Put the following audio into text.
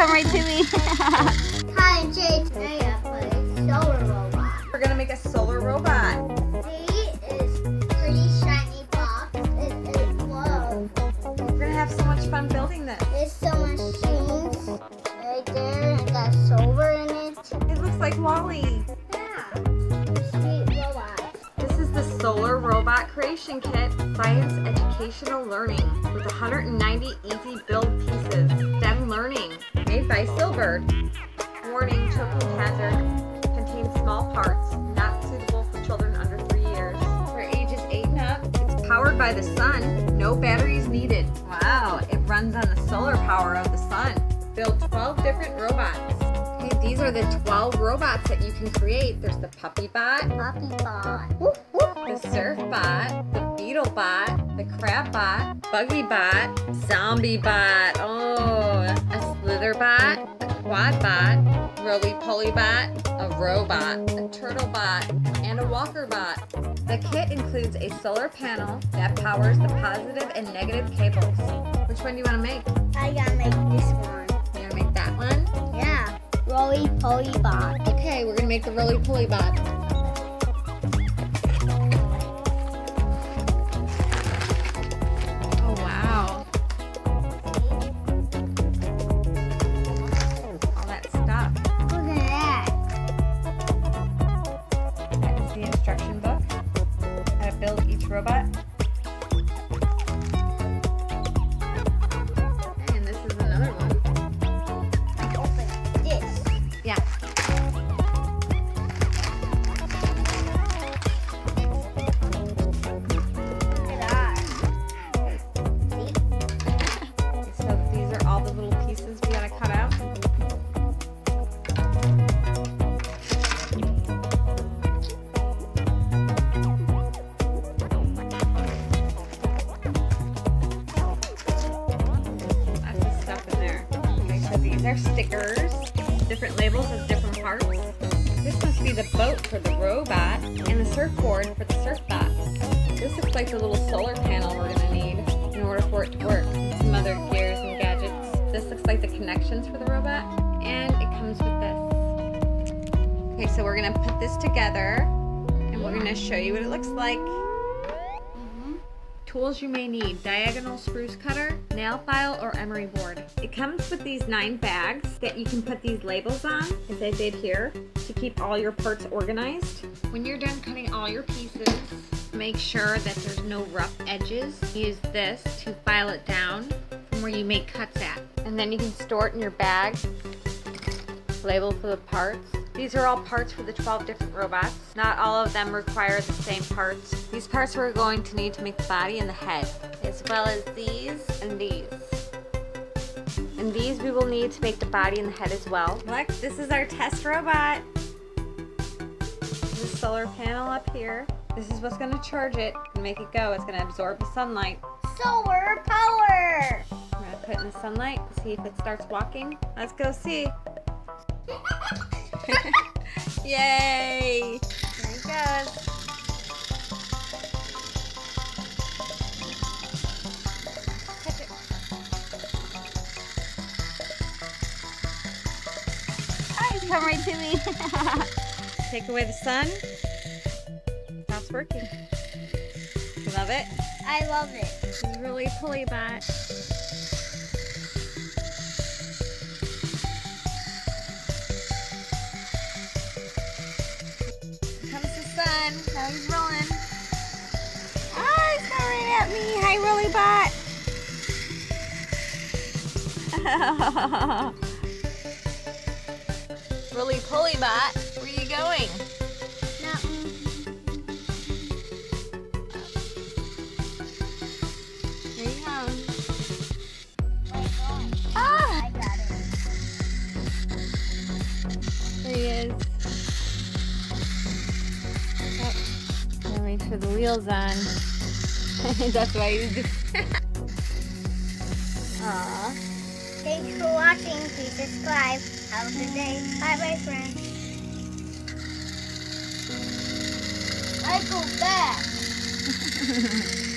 come right to me. Hi, I'm Jay. Today I play Solar Robot. We're gonna make a solar robot. See, it's pretty shiny box. It glows. We're gonna have so much fun building this. There's so much machines right there. It got solar in it. It looks like Wall-E. Solar Robot Creation Kit, Science Educational Learning, with 190 easy build pieces, STEM learning, made by Sillbird. Warning, choking hazard, contains small parts, not suitable for children under 3 years. For ages 8 and up, it's powered by the sun, no batteries needed. Wow, it runs on the solar power of the sun. Build 12 different robots. Okay, these are the 12 robots that you can create. There's the Puppy-Bot, the Surf-Bot, the Beetle-Bot, the Crab-Bot, Buggy-Bot, Zombie-Bot, a Slither-Bot, a Quad-Bot, Roly-Poly Bot, a Row-Bot, a Turtle-Bot, and a Walker-Bot. The kit includes a solar panel that powers the positive and negative cables. Which one do you want to make? I gotta make this one. You want to make that one? Yeah. Roly-Poly Bot. Okay, we're gonna make the Roly-Poly Bot. Robot. And this is another one. I open this. Yeah. See? So these are all the little pieces we gotta cut out. They're stickers, different labels of different parts. This must be the boat for the robot and the surfboard for the surf bot. This looks like the little solar panel we're gonna need in order for it to work. Some other gears and gadgets. This looks like the connections for the robot, and it comes with this. Okay, so we're gonna put this together and we're gonna show you what it looks like. Tools you may need: diagonal spruce cutter, nail file, or emery board. It comes with these 9 bags that you can put these labels on, as I did here, to keep all your parts organized. When you're done cutting all your pieces, make sure that there's no rough edges. Use this to file it down from where you make cuts at. And then you can store it in your bag, label for the parts. These are all parts for the 12 different robots. Not all of them require the same parts. These parts we're going to need to make the body and the head, as well as these and these. And these we will need to make the body and the head as well. Look, this is our test robot. There's a solar panel up here. This is what's gonna charge it and make it go. It's gonna absorb the sunlight. Solar power! We're gonna put it in the sunlight, see if it starts walking. Let's go see. Yay! There he goes. Catch it. Oh, he's come right to me. Take away the sun. Now it's working. You love it? I love it. This is Roly-Poly Bot. Now he's rolling. Oh, he's coming right at me. Hi, Roly-Bot. Oh. Roly-Poly Bot, where are you going? Nothing. Here he comes. Oh, gosh. Ah! I got it. There he is. Make sure the wheel's on. That's why you do that. Aww. Thanks for watching. Please subscribe. Have a good day. Bye bye, friends. I go back.